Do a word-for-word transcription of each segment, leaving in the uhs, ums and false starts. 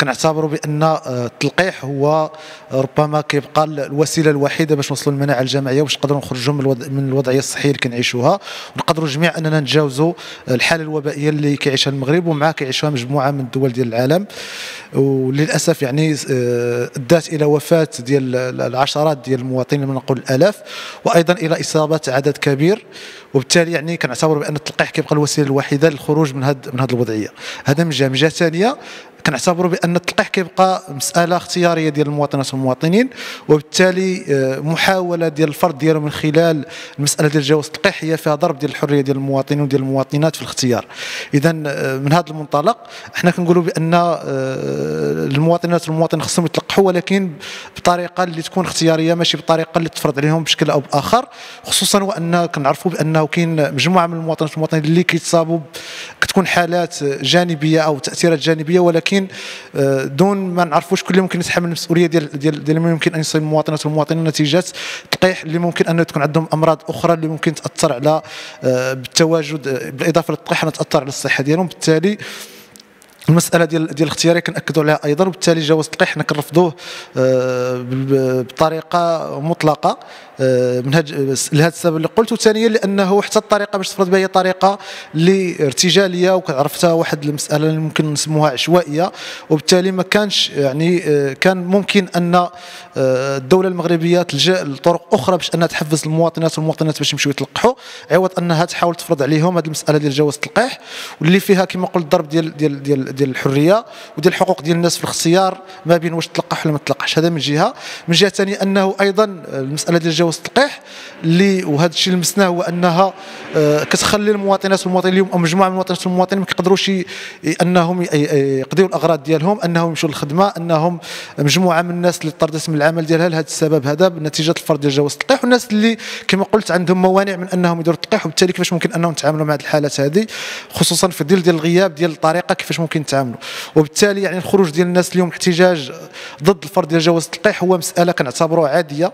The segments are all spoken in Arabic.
كنعتبروا بان التلقيح هو ربما كيبقى الوسيله الوحيده باش نوصلوا للمناعه الجماعيه، باش نقدروا نخرجوا من من الوضعيه الصحيه اللي كنعيشوها، ونقدروا جميع اننا نتجاوزوا الحاله الوبائيه اللي كيعيشها المغرب ومعها كيعيشوها مجموعه من الدول ديال العالم، وللاسف يعني ادت الى وفاه ديال العشرات ديال المواطنين من نقول الالاف، وايضا الى اصابه عدد كبير. وبالتالي يعني كنعتبر بان التلقيح كيبقى الوسيله الوحيده للخروج من هاد من هاد الوضعيه. هذا من جهه. من جهه ثانيه كنعتبروا بان التلقيح كيبقى مساله اختياريه ديال المواطنات والمواطنين، وبالتالي محاوله ديال الفرد ديالو من خلال المساله ديال جواز التلقيح هي فيها ضرب ديال الحريه ديال المواطنين وديال المواطنات في الاختيار. اذا من هذا المنطلق احنا كنقولوا بان المواطنات والمواطنين خصهم يتلقحوا، ولكن بطريقه اللي تكون اختياريه، ماشي بطريقه اللي تفرض عليهم بشكل او باخر، خصوصا وان كنعرفوا بانه كاين مجموعه من المواطنات والمواطنين اللي كيتصابوا، كتكون حالات جانبيه او تاثيرات جانبيه، ولكن دون ما نعرفوا شكون اللي ممكن يتحمل المسؤوليه ديال ديال ديال ممكن ان يصيب المواطنات والمواطنين نتيجه التلقيح، اللي ممكن انه تكون عندهم امراض اخرى اللي ممكن تاثر على بالتواجد، بالاضافه للتلقيح تاثر على الصحه ديالهم. بالتالي المساله ديال ديال الاختياريه كناكدوا عليها ايضا، وبالتالي جواز التلقيح حنا كنرفضوه بطريقه مطلقه من هاد لهذا السبب اللي قلت. وثانيا لانه حتى الطريقه باش تفرض بها هي طريقه اللي ارتجاليه، وكعرفتها واحد المساله اللي ممكن نسموها عشوائيه، وبالتالي ما كانش يعني كان ممكن ان الدوله المغربيه تلجا لطرق اخرى باش انها تحفز المواطنات والمواطنات باش يمشيو يتلقحوا، عوض انها تحاول تفرض عليهم هذه المساله ديال جواز التلقيح، واللي فيها كما قلت ضرب ديال ديال ديال ديال الحريه وديال الحقوق ديال الناس في الاختيار ما بين واش تلقح ولا ما تلقحش. هذا من جهه. من جهه ثانيه انه ايضا المساله ديال جواز التلقيح اللي وهذا الشيء اللي لمسناه هو انها كتخلي المواطنات والمواطنين اليوم او مجموعه من المواطنات والمواطنين ما كيقدروش انهم يقضيوا الاغراض ديالهم، انهم يمشوا للخدمه، انهم مجموعه من الناس اللي طردت من العمل ديالها لهذا السبب، هذا بنتيجه الفرض ديال جواز التلقيح، والناس اللي كما قلت عندهم موانع من انهم يديروا التلقيح. وبالتالي كيفاش ممكن انهم يتعاملوا مع هذه الحالات هذه، خصوصا في ظل ديال الغياب ديال الطريقه كيفاش ممكن يتعاملوا. وبالتالي يعني الخروج ديال الناس اليوم احتجاج ضد الفرض ديال جواز التلقيح هو مساله كنعتبروها عاديه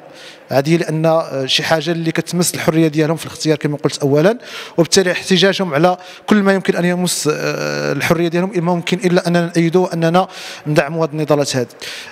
عاديه لان شي حاجه اللي كتمس الحريه ديالهم في الاختيار كما قلت اولا، وبالتالي احتجاجهم على كل ما يمكن ان يمس الحريه ديالهم ما ممكن الا اننا نأيدوا واننا ندعموا هذه النضالات هذه.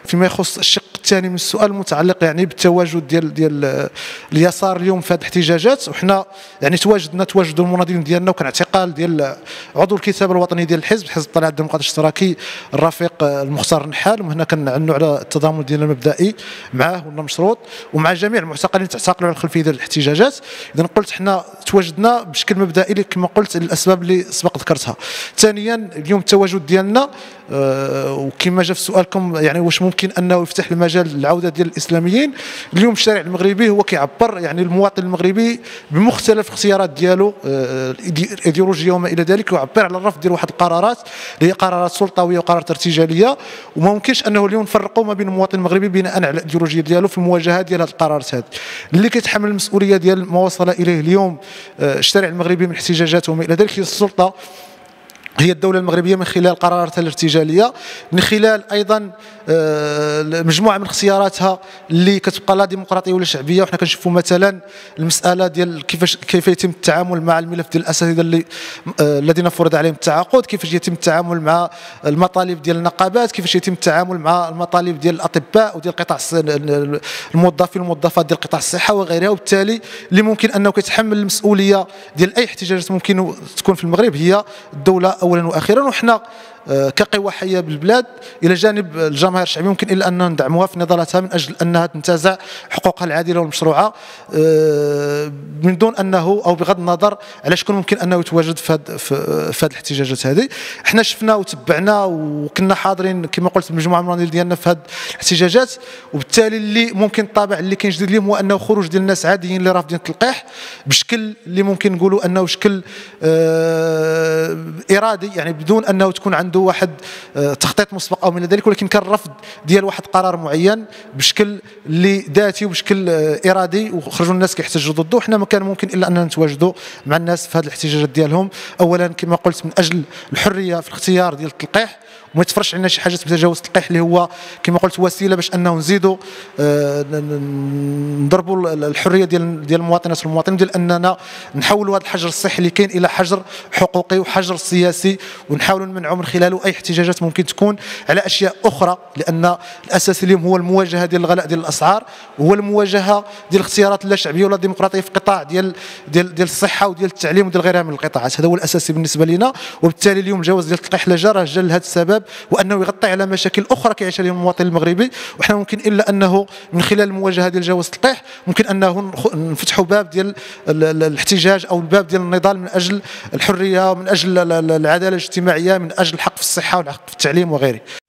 فيما يخص الشق الثاني من السؤال المتعلق يعني بالتواجد ديال ديال اليسار اليوم في هذه الاحتجاجات، وحنا يعني تواجدنا تواجد المناضلين ديالنا، وكان اعتقال ديال عضو الكتاب الوطني ديال الحزب حزب الطليعة الديمقراطي الاشتراكي الرفيق المختار نحال، وهنا كنعنوا على التضامن ديالنا المبدئي معاه والمشروط ومع جميع المعتقلين تعتقلوا على الخلفيه ديال الاحتجاجات. اذا قلت حنا تواجدنا بشكل مبدئي كما قلت للاسباب اللي سبق ذكرتها. ثانيا اليوم التواجد ديالنا أه وكما جا في سؤالكم يعني واش ممكن انه يفتح المجال للعوده ديال الاسلاميين، اليوم الشارع المغربي هو كيعبر يعني المواطن المغربي بمختلف الاختيارات ديالو أه الايديولوجيه وما الى ذلك، ويعبر على الرفض ديال واحد القرارات اللي هي قرارات سلطويه وقرارات ارتجاليه، وما ممكنش انه اليوم نفرقوا ما بين المواطن المغربي بناء على الايديولوجيه ديالو في المواجهه ديال هذه القرارات هذه. اللي كيتحمل المسؤوليه ديال ما وصل اليه اليوم أه الشارع المغربي من احتجاجات وما الى ذلك هي السلطه، هي الدولة المغربية من خلال قراراتها الارتجالية، من خلال أيضا مجموعة من اختياراتها اللي كتبقى لا ديمقراطية ولا شعبية. وحنا كنشوفوا مثلا المسألة ديال كيفاش كيف يتم التعامل مع الملف ديال الأساتذة اللي الذين فرض عليهم التعاقد، كيفاش يتم التعامل مع المطالب ديال النقابات، كيفاش يتم التعامل مع المطالب ديال الأطباء وديال قطاع الموظفين والموظفات ديال قطاع الصحة وغيرها. وبالتالي اللي ممكن أنه كيتحمل المسؤولية ديال أي احتجاجات ممكن تكون في المغرب هي الدولة اولا واخيرا. وحنا كقوى حيه بالبلاد الى جانب الجماهير الشعبيه ممكن الا اننا ندعموها في نضالاتها من اجل انها تنتزع حقوقها العادله والمشروعه، من دون انه او بغض النظر على شكون ممكن انه يتواجد في هذه في الاحتجاجات هذه. حنا شفنا وتبعنا وكنا حاضرين كما قلت مجموعه من المناضلين ديالنا في هذه الاحتجاجات، وبالتالي اللي ممكن الطابع اللي كينجدد لهم هو انه خروج ديال الناس عاديين اللي رافضين التلقيح بشكل اللي ممكن نقولوا انه شكل ارادي، يعني بدون انه تكون عنده واحد تخطيط مسبق او من ذلك، ولكن كان رفض ديال واحد قرار معين بشكل اللي ذاتي وبشكل ارادي، وخرجوا الناس كيحتجوا ضده. وحنا ما كان ممكن الا اننا نتواجدوا مع الناس في هذه الاحتجاجات ديالهم، اولا كما قلت من اجل الحريه في الاختيار ديال التلقيح، وما يتفرجش عندنا شي حاجه اسمها تجاوز التلقيح اللي هو كما قلت وسيله باش انه نزيدوا نضربوا الحريه ديال ديال المواطنات والمواطنين، ديال اننا نحولوا هذا الحجر الصحي اللي كاين الى حجر حقوقي وحجر سياسي، ونحاولوا نمنعوا من خلاله اي احتجاجات ممكن تكون على اشياء اخرى، لان الاساسي اليوم هو المواجهه ديال الغلاء ديال الاسعار، هو المواجهه ديال الاختيارات لا شعبيه ولا ديمقراطيه في القطاع ديال ديال ديال الصحه وديال التعليم وديال غيرها من القطاعات. هذا هو الاساسي بالنسبه لنا، وبالتالي اليوم جواز ديال التلقيح لا جرى جا لهذا السبب، وانه يغطي على مشاكل اخرى كيعيشها اليوم المواطن المغربي، وحنا ممكن الا انه من خلال المواجهه ديال جواز التلقيح ممكن انه نفتحوا باب ديال الاحتجاج او الباب ديال النضال من اجل الحريه ومن اجل العداله الاجتماعيه، من اجل الحق في الصحه والحق في التعليم وغيره.